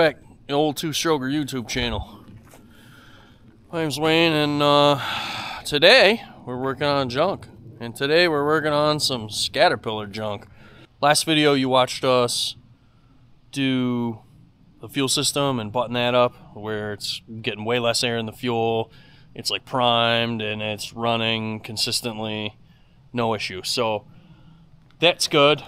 back the Ol2Stroker YouTube channel. My name's Wayne, and today we're working on junk. And today we're working on some Scatterpillar junk. Last video you watched us do the fuel system and button that up where it's getting way less air in the fuel. It's like primed and it's running consistently, no issue. So that's good.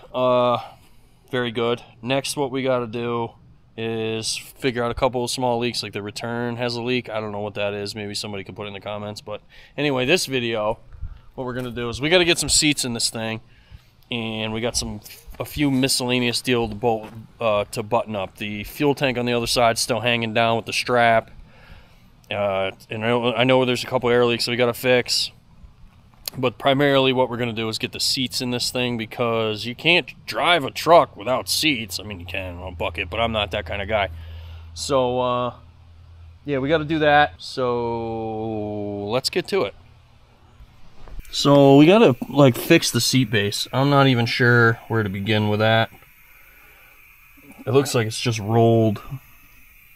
Very good. Next, what we got to do is figure out a couple of small leaks, like the return has a leak. I don't know what that is. Maybe somebody can put it in the comments. But anyway, this video, what we're going to do is we got to get some seats in this thing. And we got a few miscellaneous deal to button up. The fuel tank on the other side still hanging down with the strap. And I know there's a couple air leaks that we got to fix. But primarily what we're going to do is get the seats in this thing, because you can't drive a truck without seats. I mean, you can on a bucket, but I'm not that kind of guy. So, yeah, we got to do that. So let's get to it. So we got to, like, fix the seat base. I'm not even sure where to begin with that. It looks like it's just rolled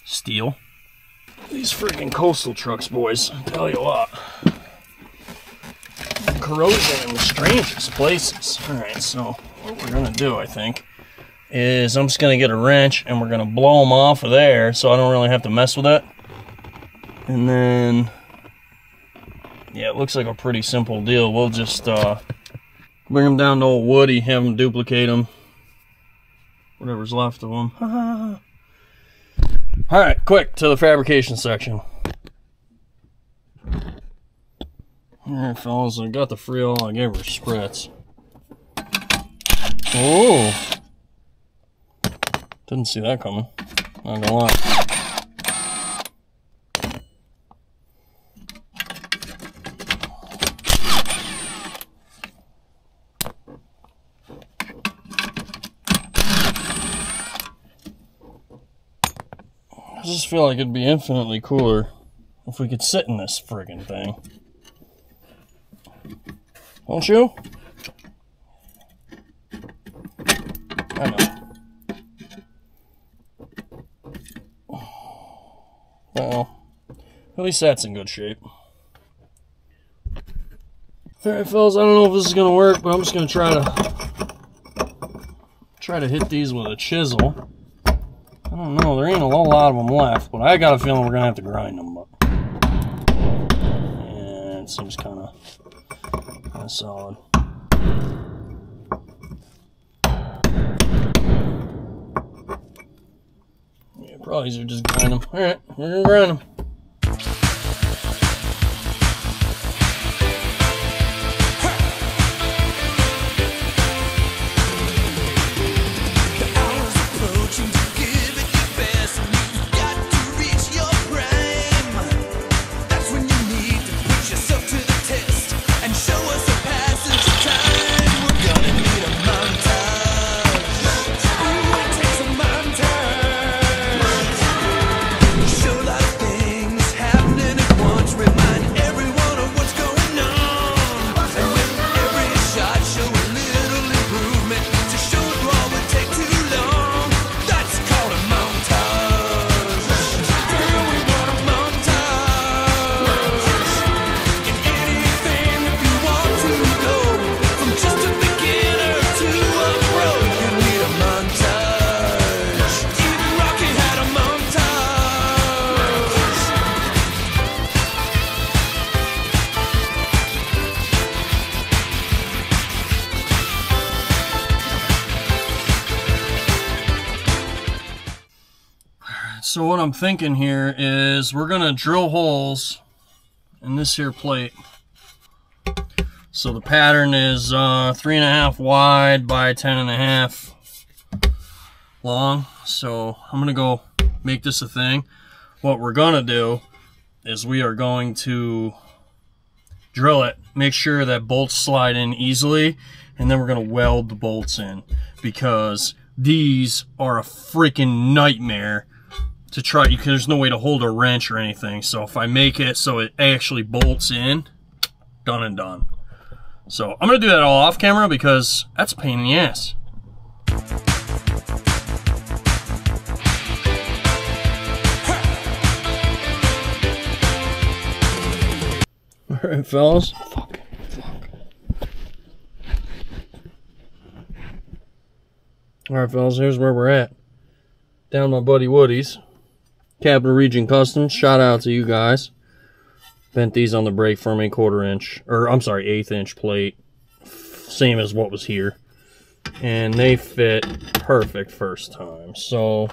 steel. These freaking coastal trucks, boys, I tell you what. Corrosion in the strangest places. Alright, so what we're gonna do, I think, is I'm just gonna get a wrench and we're gonna blow them off of there so I don't really have to mess with it. And then, yeah, it looks like a pretty simple deal. We'll just bring them down to old Woody, have them duplicate them, whatever's left of them. Alright, quick to the fabrication section. Alright, fellas, I got the free all I gave her a spritz. Oh! Didn't see that coming. Not gonna lie. I just feel like it'd be infinitely cooler if we could sit in this friggin' thing. Don't you? I know. Well, at least that's in good shape. Alright, fellas, I don't know if this is gonna work, but I'm just gonna try to hit these with a chisel. I don't know, there ain't a whole lot of them left, but I got a feeling we're gonna have to grind them up. Yeah, it seems kinda solid. Yeah, probably easier just grind them. Alright, we're gonna grind them. So what I'm thinking here is we're gonna drill holes in this here plate. So the pattern is 3.5 wide by 10.5 long. So I'm gonna go make this a thing. What we're gonna do is we are going to drill it, make sure that bolts slide in easily, and then we're gonna weld the bolts in, because these are a freaking nightmare to try, because there's no way to hold a wrench or anything. So if I make it so it actually bolts in, done and done. So I'm gonna do that all off camera because that's a pain in the ass. Alright, fellas. Fuck. Fuck. Alright, fellas, here's where we're at. Down my buddy Woody's. Capital Region Customs. Shout out to you guys. Bent these on the brake for me, 1/4 inch. Or, I'm sorry, 1/8 inch plate. Same as what was here. And they fit perfect first time. So,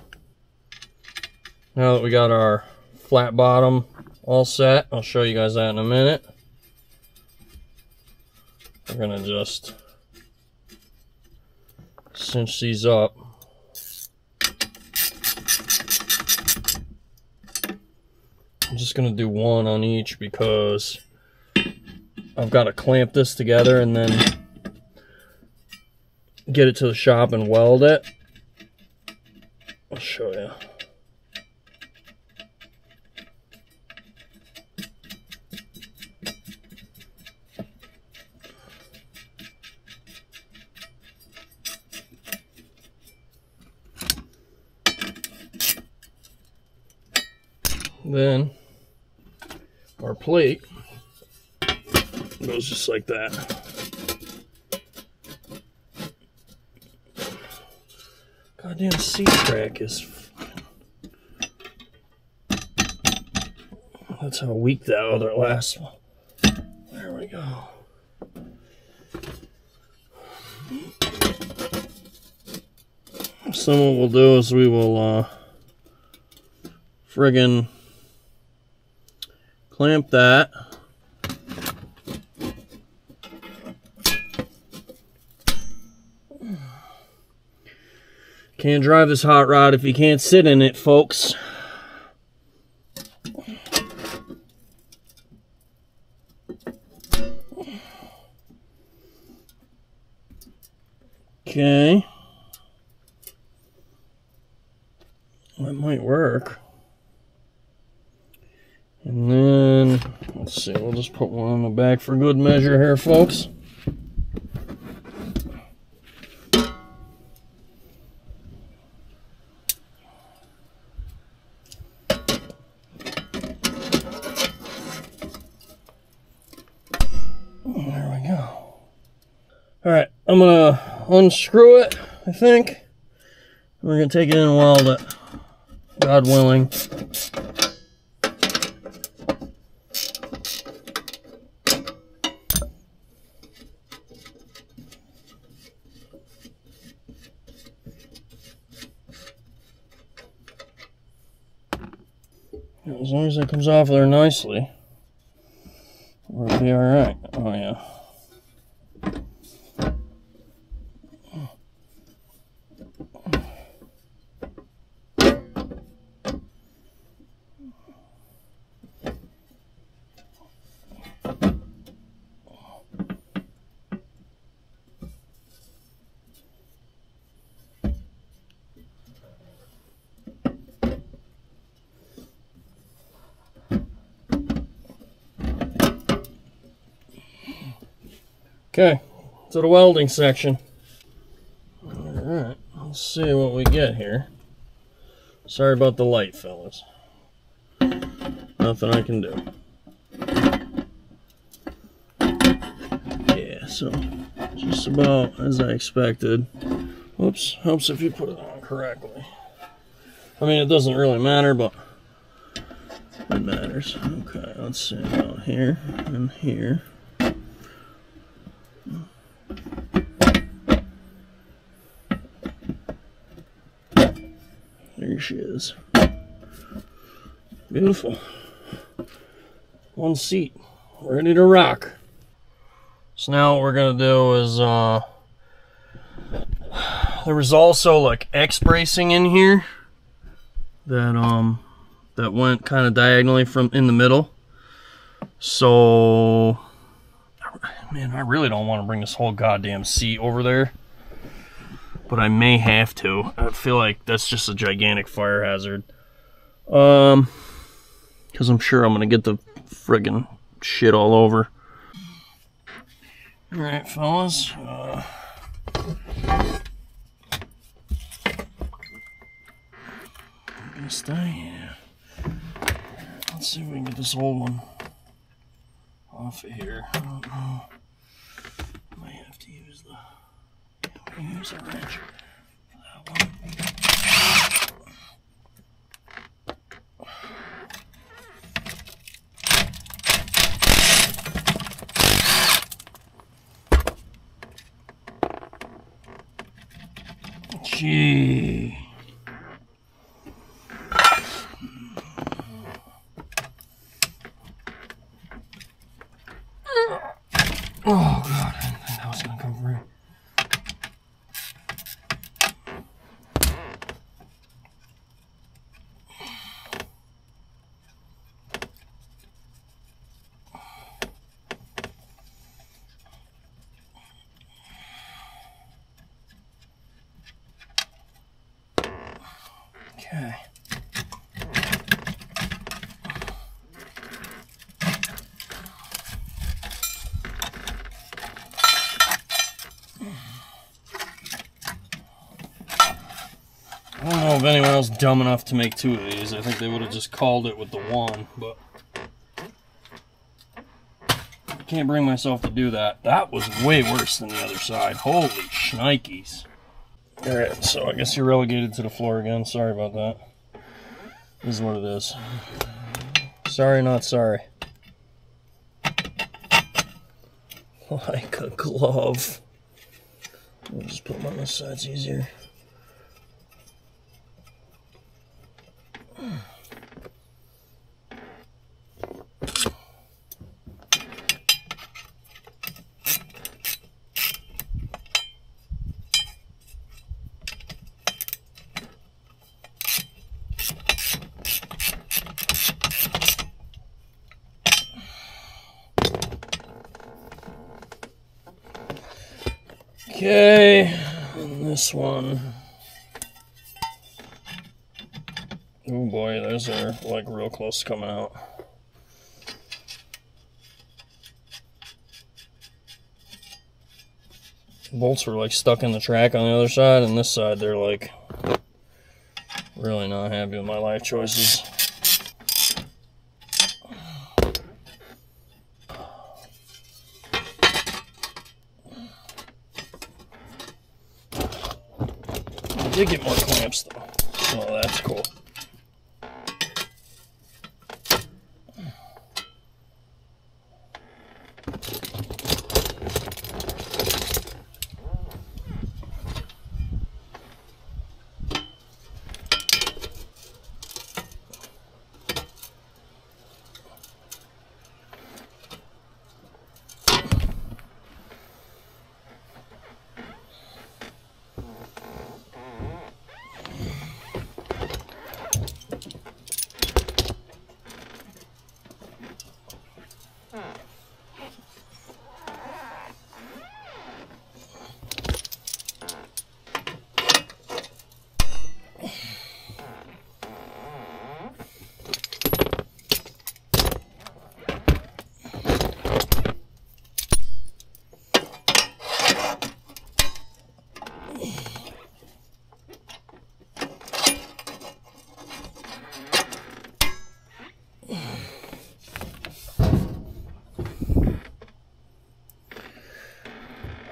now that we got our flat bottom all set, I'll show you guys that in a minute. We're gonna just cinch these up. I'm just gonna do one on each because I've got to clamp this together and then get it to the shop and weld it. I'll show you. Then our plate goes just like that. Goddamn seat crack is. That's how weak that other last one. There we go. So what we'll do is we will friggin' clamp that. Can't drive this hot rod if you can't sit in it, folks. Okay. That might work. And then, let's see, we'll just put one on the back for good measure here, folks. There we go. Alright, I'm going to unscrew it, I think. We're going to take it in and weld it, God willing. As long as it comes off there nicely, we'll be alright. Oh yeah. Okay, to the welding section. Alright, let's see what we get here. Sorry about the light, fellas. Nothing I can do. Yeah, so just about as I expected. Whoops, helps if you put it on correctly. I mean, it doesn't really matter, but it matters. Okay, let's see about here and here. There she is. Beautiful. One seat. Ready to rock. So now what we're going to do is, there was also like X bracing in here that went kind of diagonally from in the middle. So, man, I really don't want to bring this whole goddamn seat over there. But I may have to. I feel like that's just a gigantic fire hazard. Because I'm sure I'm going to get the friggin' shit all over. Alright, fellas. I'm going to stay here. Let's see if we can get this old one off of here. I don't know. Might have to use the. Yeah, use a wrench for that one. Gee. Oh, God, I didn't think that was going to come through. Okay. I don't know if anyone else is dumb enough to make two of these. I think they would have just called it with the one, but I can't bring myself to do that. That was way worse than the other side. Holy shnikes. Alright, so I guess you're relegated to the floor again. Sorry about that. This is what it is. Sorry, not sorry. Like a glove. I'll just put them on this side, it's easier. Okay, and this one. Oh boy, those are like real close to coming out. The bolts were like stuck in the track on the other side, and this side they're like really not happy with my life choices. I did get more clamps though, so that's cool.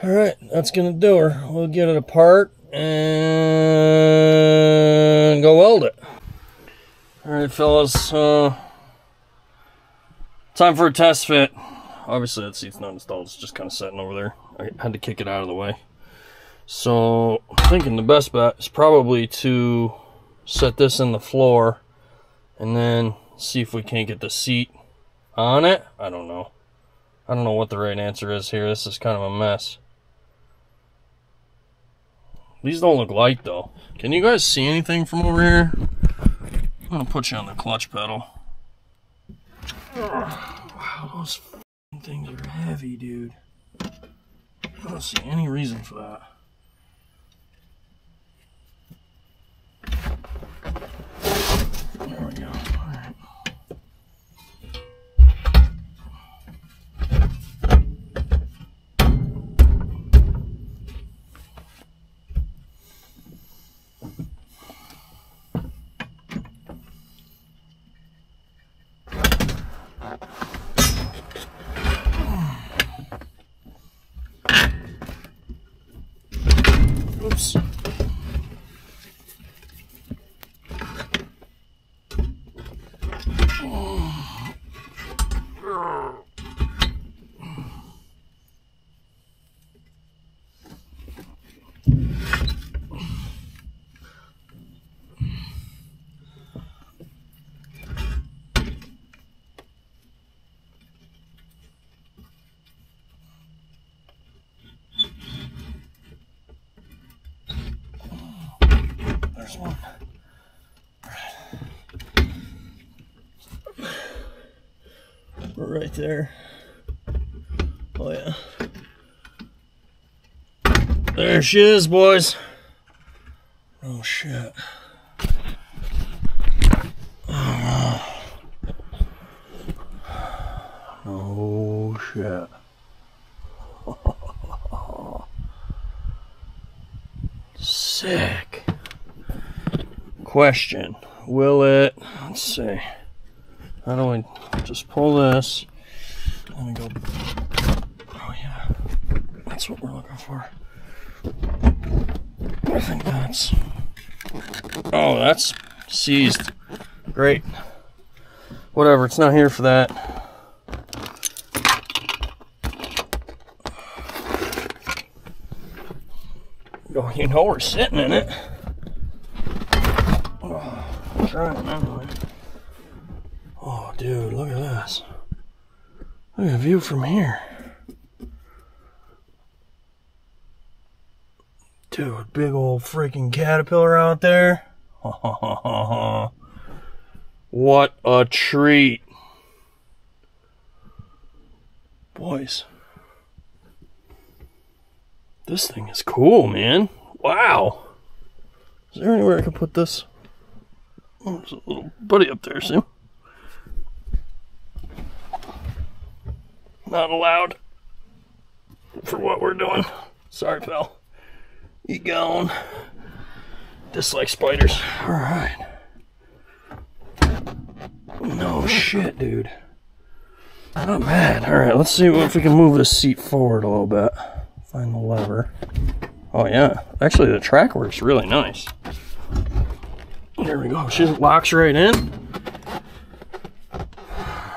Alright, that's gonna do her. We'll get it apart and go weld it. Alright, fellas, time for a test fit. Obviously, that seat's not installed, it's just kind of sitting over there. I had to kick it out of the way. So, I'm thinking the best bet is probably to set this in the floor and then see if we can't get the seat on it. I don't know. What the right answer is here. This is kind of a mess. These don't look light though. Can you guys see anything from over here? I'm gonna put you on the clutch pedal. Wow, those things are heavy, dude. I don't see any reason for that. There we go. All right. There's one. All right. We're right there. Oh yeah. There she is, boys. Oh shit. Oh shit. Sick. Question. Will it, let's see. How do I just pull this? Let me go. Oh yeah. That's what we're looking for. I think that's. Oh, that's seized. Great. Whatever, it's not here for that. Oh, you know we're sitting in it. Oh, try it now. Oh, dude, look at this. Look at the view from here. Dude, big old freaking caterpillar out there. What a treat. Boys. This thing is cool, man. Wow. Is there anywhere I can put this? Oh, there's a little buddy up there, see? Not allowed for what we're doing. Sorry, pal. You gone. Dislike spiders. Alright. No shit, dude. Not bad. Alright, let's see if we can move this seat forward a little bit. Find the lever. Oh yeah, actually the track works really nice. There we go, she locks right in.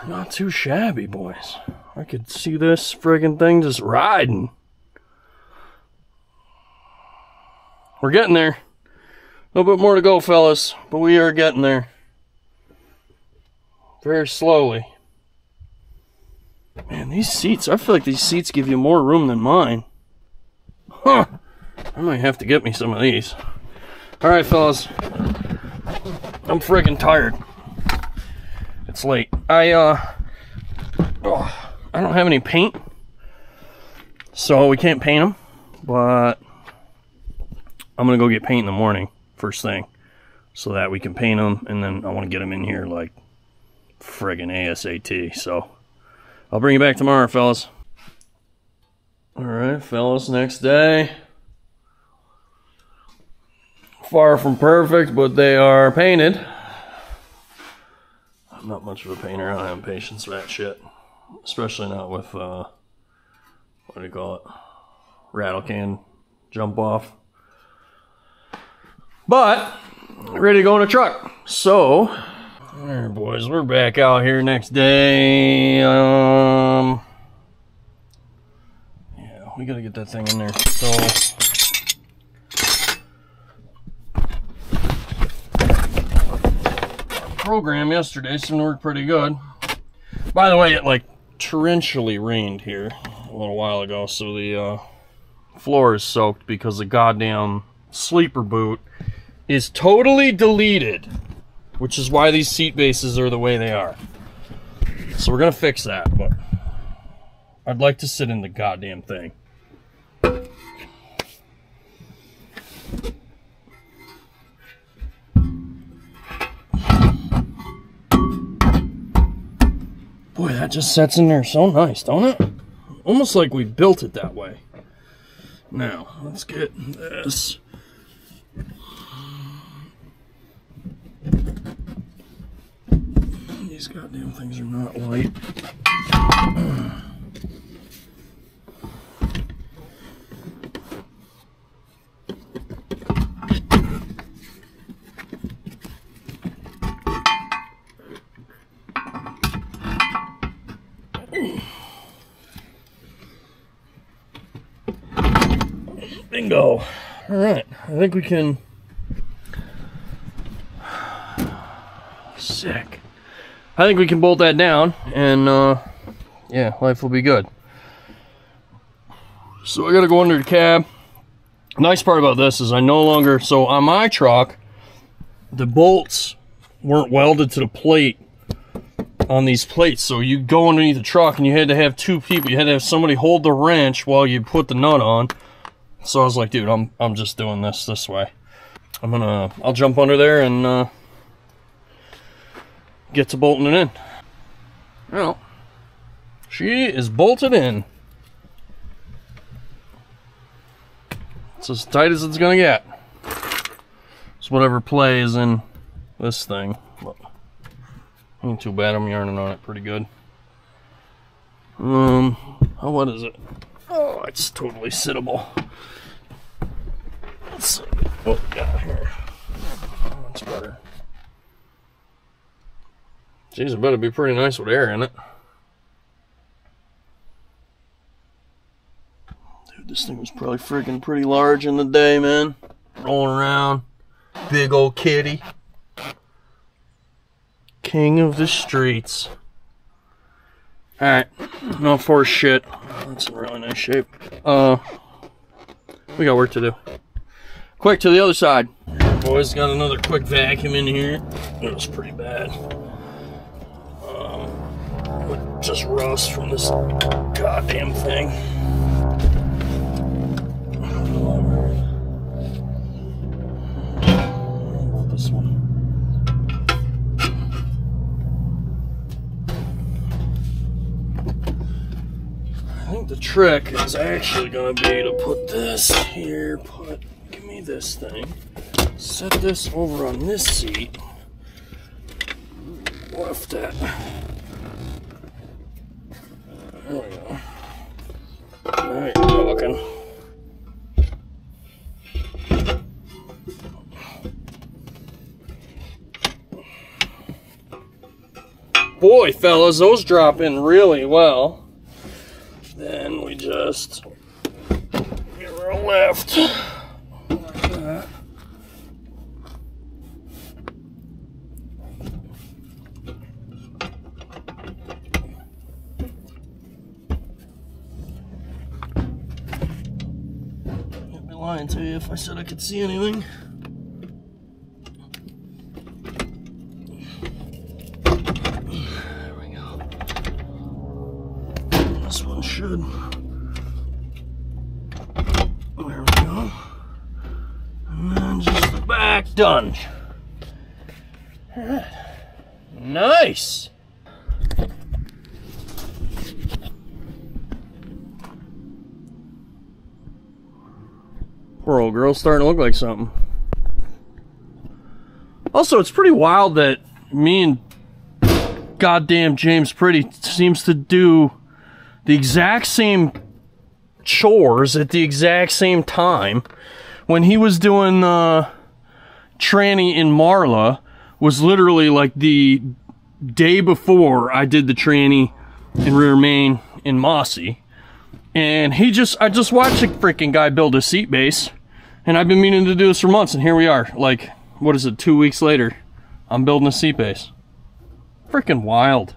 Not too shabby, boys. I could see this friggin' thing just riding. We're getting there. A little bit more to go, fellas, but we are getting there. Very slowly. Man, these seats, I feel like these seats give you more room than mine. Huh. I might have to get me some of these. Alright, fellas. I'm friggin' tired. It's late. I don't have any paint. So we can't paint them. But I'm gonna go get paint in the morning, first thing. So that we can paint them, and then I want to get them in here like friggin' ASAP. So I'll bring you back tomorrow, fellas. Alright, fellas, next day. Far from perfect, but they are painted. I'm not much of a painter. I don't have patience for that shit. Especially not with, what do you call it? Rattle can jump off. But, ready to go in a truck. So, alright, boys, we're back out here next day. Yeah, we gotta get that thing in there. So, our program yesterday seemed to work pretty good. By the way, it like torrentially rained here a little while ago, so the floor is soaked because the goddamn sleeper boot is totally deleted. Which is why these seat bases are the way they are. So we're gonna fix that, but I'd like to sit in the goddamn thing. Boy, that just sets in there so nice, don't it? Almost like we built it that way. Now, let's get this. These goddamn things are not light. Bingo. All right, I think we can. Sick. I think we can bolt that down, and yeah, life will be good. So I gotta go under the cab. Nice part about this is I no longer, so on my truck, the bolts weren't welded to the plate on these plates, so you go underneath the truck and you had to have two people, you had to have somebody hold the wrench while you put the nut on. So I was like, dude, I'm just doing this way. I'll jump under there and get to bolting it in. Well, she is bolted in. It's as tight as it's gonna get. It's whatever play is in this thing. But ain't too bad, I'm yarning on it pretty good. Oh, what is it? Oh, it's totally sittable. Let's see what we got here. Oh, that's better. Geez, it better be pretty nice with air in it. Dude, this thing was probably freaking pretty large in the day, man. Rolling around. Big old kitty. King of the streets. Alright, no horse shit. That's in really nice shape. We got work to do. Quick to the other side. Boys, got another quick vacuum in here. It was pretty bad. With just rust from this goddamn thing. This one. I think the trick is actually going to be to put this here, give me this thing, set this over on this seat, left that, there we go, now you're talking. Boy, fellas, those drop in really well. Then we just give her a lift like that. I'd be lying to you if I said I could see anything. There we go. And then just the back done. Alright. Nice! Poor old girl's starting to look like something. Also, it's pretty wild that me and goddamn James Pretty seems to do the exact same chores at the exact same time. When he was doing tranny in Marla, was literally like the day before I did the tranny in Rear Main in Mossy. And I just watched a freaking guy build a seat base, and I've been meaning to do this for months, and here we are. Like, what is it, 2 weeks later, I'm building a seat base. Freaking wild.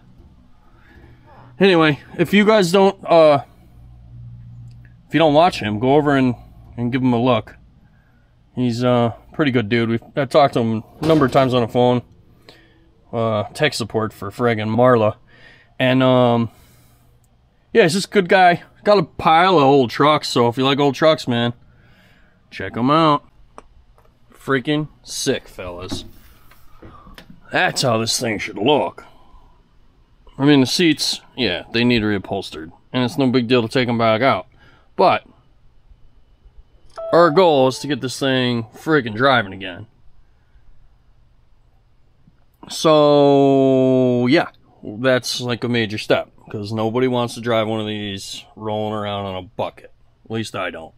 Anyway, if you guys don't, if you don't watch him, go over and give him a look. He's a pretty good dude. I've talked to him a number of times on the phone, tech support for friggin' Marla. And, yeah, he's just a good guy. Got a pile of old trucks, so if you like old trucks, man, check them out. Freaking sick, fellas. That's how this thing should look. I mean, the seats, yeah, they need reupholstered. And it's no big deal to take them back out. But our goal is to get this thing freaking driving again. So, yeah, that's like a major step. Because nobody wants to drive one of these rolling around on a bucket. At least I don't.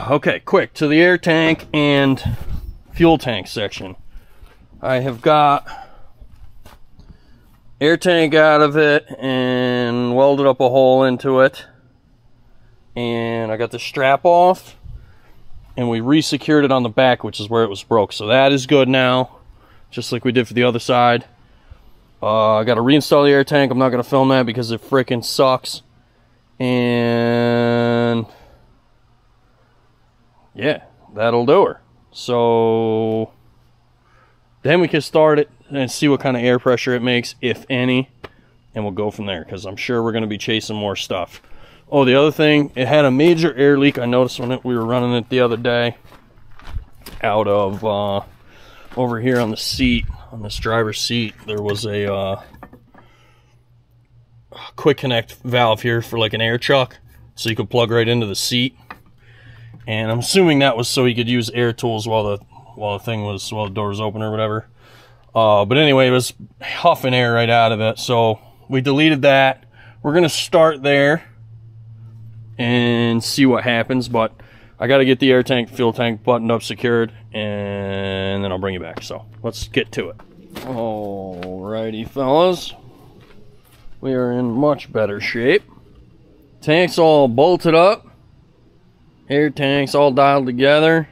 Okay, quick, to the air tank and fuel tank section. I have got air tank out of it and welded up a hole into it, and I got the strap off and we re-secured it on the back, which is where it was broke, so that is good now, just like we did for the other side. I gotta reinstall the air tank. I'm not gonna film that because it freaking sucks. And yeah, that'll do her. So then we can start it and see what kind of air pressure it makes, if any, and we'll go from there, because I'm sure we're going to be chasing more stuff. Oh, the other thing, it had a major air leak. I noticed when we were running it the other day out of over here on the seat, on this driver's seat, there was a quick connect valve here for like an air chuck, so you could plug right into the seat. And I'm assuming that was so you could use air tools while the door was open or whatever. But anyway, it was huffing air right out of it, so we deleted that. We're gonna start there and see what happens, but I gotta get the air tank, fuel tank buttoned up, secured, and then I'll bring you back. So let's get to it. Alrighty, fellas, we are in much better shape. Tank's all bolted up, air tank's all dialed together.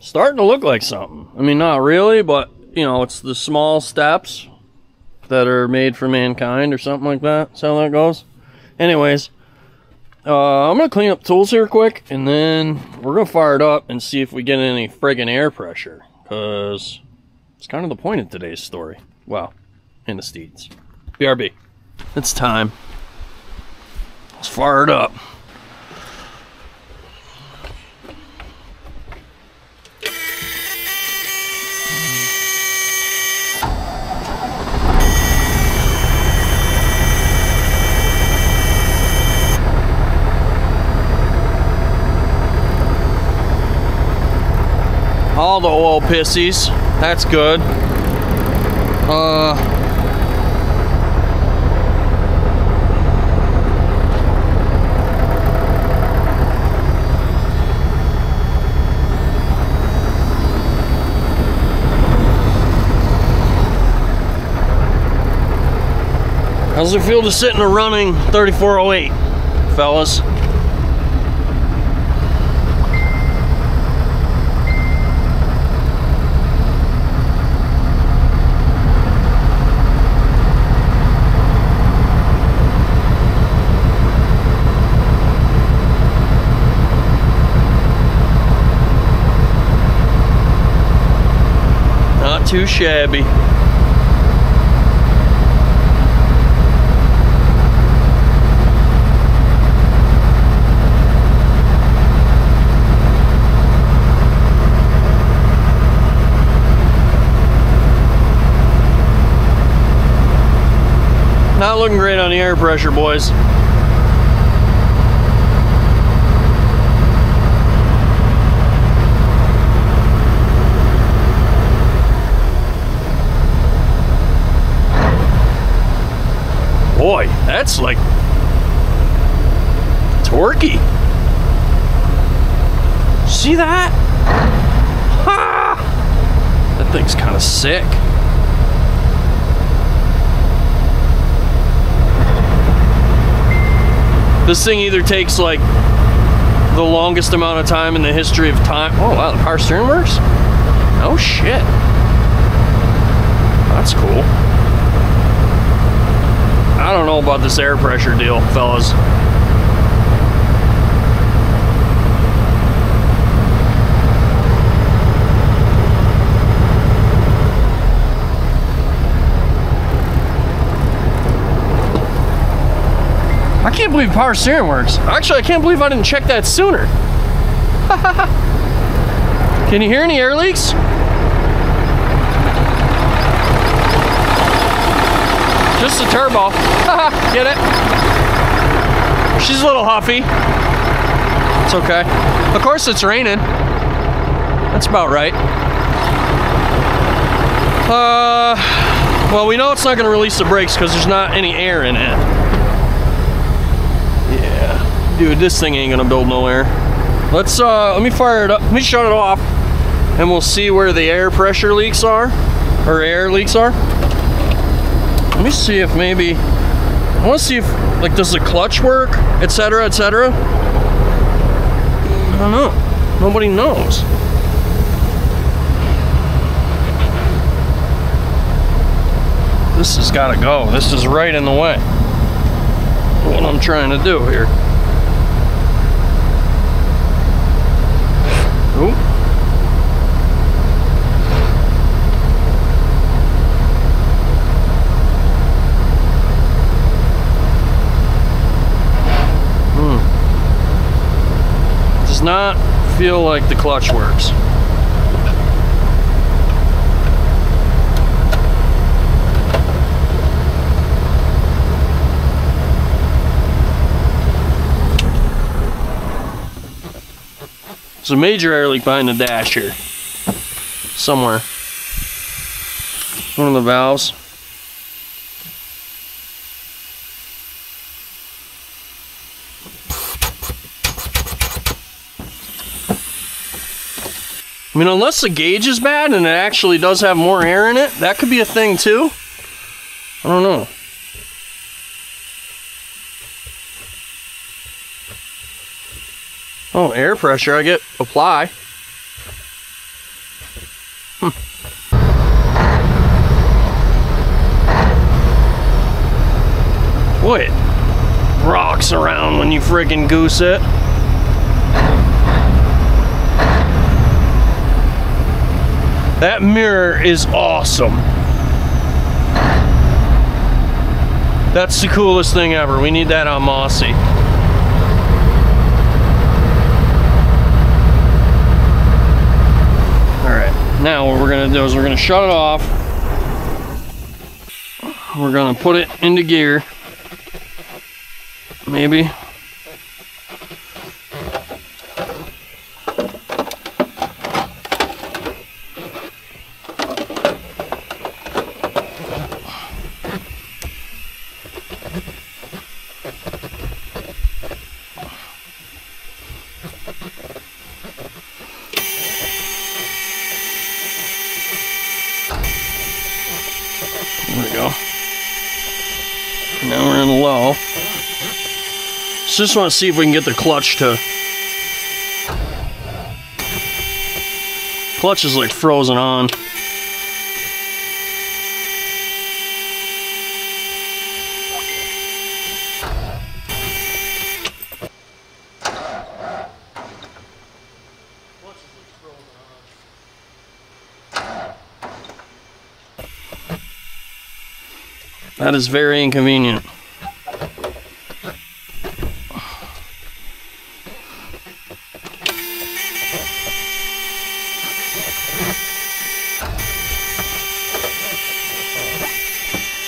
Starting to look like something. I mean, not really, but you know, it's the small steps that are made for mankind or something like that. That's how that goes. Anyways, I'm gonna clean up tools here quick, and then we're gonna fire it up and see if we get any friggin' air pressure, because it's kind of the point of today's story. Wow, and the steeds. BRB. It's time. Let's fire it up. All the oil pissies, that's good. How's it feel to sit in a running 3408, fellas? Too shabby. Not looking great on the air pressure, boys. Boy, that's like torquey. See that? Ha! That thing's kind of sick. This thing either takes like the longest amount of time in the history of time. Oh wow, the power steering works? Oh shit. That's cool. I don't know about this air pressure deal, fellas. I can't believe power steering works. Actually, I can't believe I didn't check that sooner. Can you hear any air leaks? Just a turbo. Get it? She's a little huffy. It's okay. Of course it's raining. That's about right. Well, we know it's not going to release the brakes because there's not any air in it. Yeah. Dude, this thing ain't going to build no air. Let's, let me fire it up. Let me shut it off. And we'll see where the air pressure leaks are. Or air leaks are. Let me see if maybe, I want to see if, like, does the clutch work, etc., etc.? I don't know. Nobody knows. This has got to go. This is right in the way. What I'm trying to do here. Oop. not feel like the clutch works. There's a major air leak behind the dash here, somewhere. One of the valves. I mean, unless the gauge is bad and it actually does have more air in it, that could be a thing too. I don't know. Oh, air pressure, I get apply. Boy, it rocks around when you friggin' goose it. That mirror is awesome. That's the coolest thing ever. We need that on Mossy. Alright, now what we're gonna do is we're gonna shut it off. We're gonna put it into gear. Maybe. Just want to see if we can get the clutch to... Clutch is like frozen on. That is very inconvenient.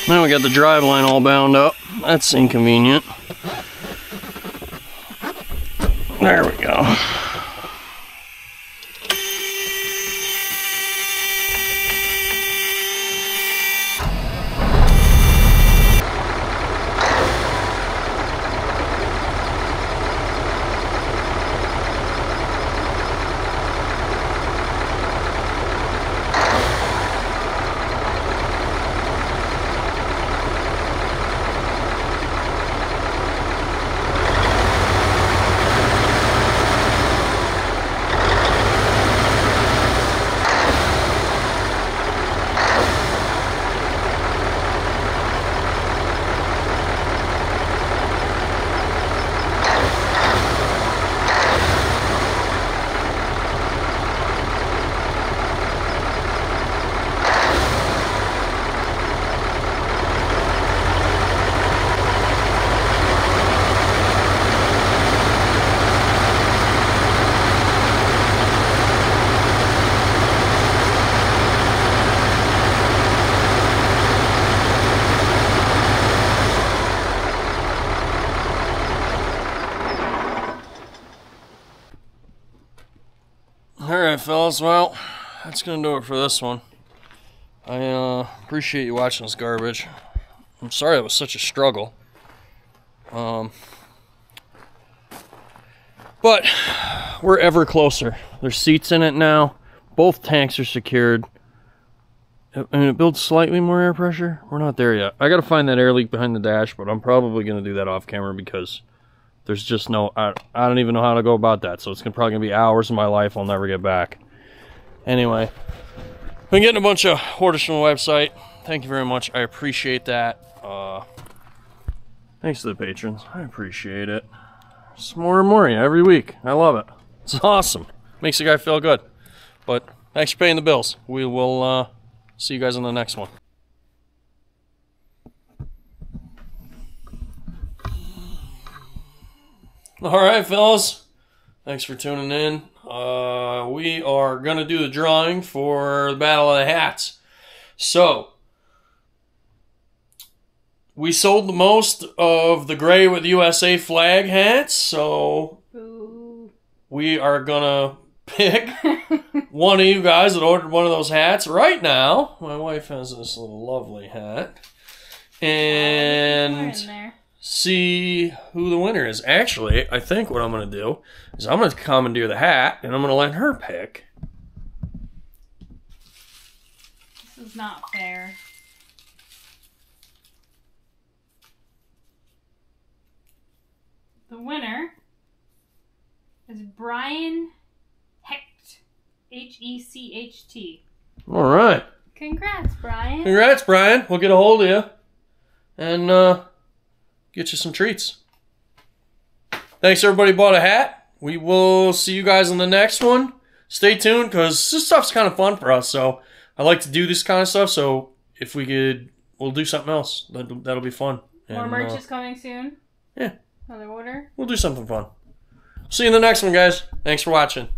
Now we got the driveline all bound up. That's inconvenient. There we go. Fellas, well, that's gonna do it for this one. I appreciate you watching this garbage. I'm sorry it was such a struggle, but we're ever closer. There's seats in it now. Both tanks are secured. I mean, it builds slightly more air pressure. We're not there yet. I gotta find that air leak behind the dash, but I'm probably gonna do that off camera because there's just no, I don't even know how to go about that. So it's probably going to be hours of my life I'll never get back. Anyway, been getting a bunch of orders from the website. Thank you very much. I appreciate that. Thanks to the patrons. I appreciate it. It's more and more every week. I love it. It's awesome. Makes the guy feel good. But thanks for paying the bills. We will see you guys on the next one. All right, fellas. Thanks for tuning in. We are going to do the drawing for the Battle of the Hats. So, we sold the most of the gray with USA flag hats, so we are going to pick one of you guys that ordered one of those hats right now. My wife has this little lovely hat. And see who the winner is. Actually, I think what I'm going to do is I'm going to commandeer the hat, and I'm going to let her pick. This is not fair. The winner is Brian Hecht. H-E-C-H-T. All right. Congrats, Brian. Congrats, Brian. We'll get a hold of you. And, get you some treats. Thanks everybody who bought a hat. We will see you guys in the next one. Stay tuned, because this stuff's kind of fun for us. So I like to do this kind of stuff. So if we could, we'll do something else. That'll be fun. More merch is coming soon. Yeah. Another order. We'll do something fun. See you in the next one, guys. Thanks for watching.